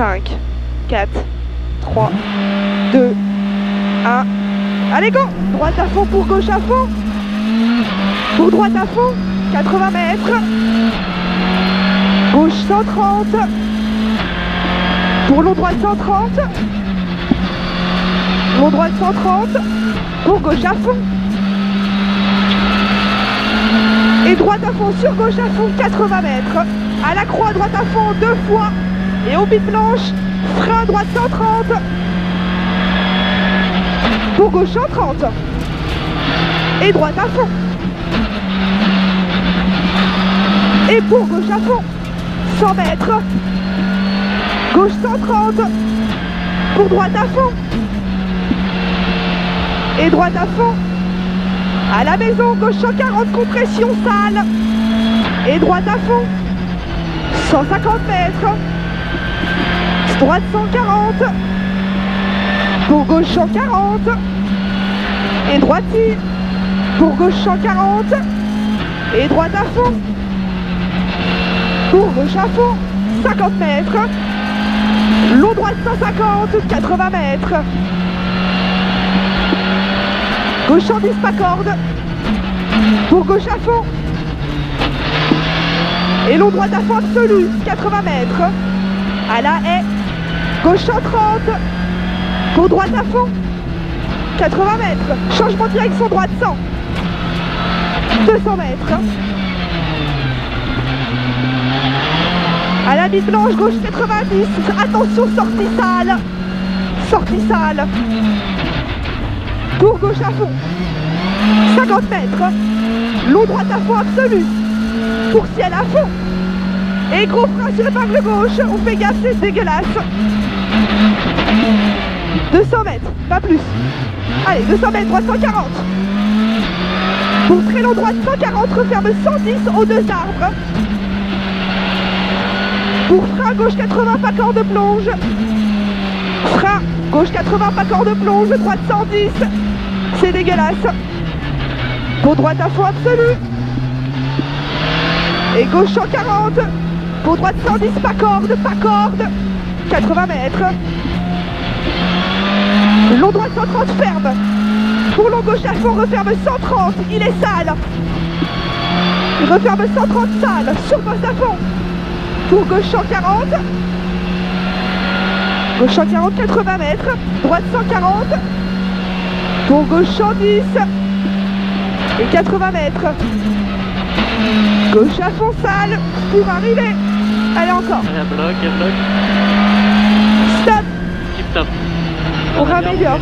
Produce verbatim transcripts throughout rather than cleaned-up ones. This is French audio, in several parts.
cinq, quatre, trois, deux, un. Allez, go! Droite à fond pour gauche à fond. Pour droite à fond, quatre-vingts mètres. Gauche cent trente. Pour long droite cent trente. Long droite cent trente. Pour gauche à fond. Et droite à fond sur gauche à fond, quatre-vingts mètres. À la croix, droite à fond, deux fois. Et au biplanche, frein droite cent trente. Pour gauche cent trente. Et droite à fond. Et pour gauche à fond, cent mètres. Gauche cent trente. Pour droite à fond. Et droite à fond. À la maison, gauche cent quarante, compression sale. Et droite à fond. cent cinquante mètres. Droite cent quarante. Pour gauche cent quarante. Et droite six. Pour gauche cent quarante. Et droite à fond. Pour gauche à fond, cinquante mètres. Long droite cent cinquante, quatre-vingts mètres. Gauche cent dix, pas corde. Pour gauche à fond. Et long droite à fond absolu, quatre-vingts mètres. À la haie, gauche cent trente. Pour droite à fond, quatre-vingts mètres. Changement de direction, droite cent. deux cents mètres. À la mi-planche, gauche quatre-vingt-dix. Attention, sortie sale. Sortie sale. Pour gauche à fond, cinquante mètres. Long droite à fond absolu. Pour ciel à fond. Et gros frein sur l'épingle gauche. On fait gaffe, c'est dégueulasse. deux cents mètres, pas plus. Allez, deux cents mètres, droite cent quarante. Pour très long droite cent quarante, referme cent dix aux deux arbres. Pour frein gauche quatre-vingts, pas corps de plonge. Frein gauche quatre-vingts, pas corps de plonge, droite cent dix. C'est dégueulasse. Pour droite à fond absolu. Et gauche cent quarante. Pour droite cent dix, pas corde, pas corde. quatre-vingts mètres. Long droite cent trente, ferme. Pour long gauche à fond, referme cent trente. Il est sale. Il referme cent trente, sale. Surface à fond. Pour gauche cent quarante. Gauche cent quarante, quatre-vingts mètres. Droite cent quarante. Pour gauche cent dix. Et quatre-vingts mètres. Gauche à fond sale pour arriver. Allez encore. Allez, bloc, bloc. Stop. Keep stop. On, on raméliore.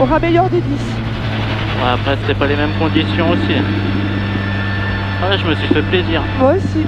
On raméliore des dix. Ouais, après, c'était pas les mêmes conditions aussi. Ouais, je me suis fait plaisir. Moi aussi.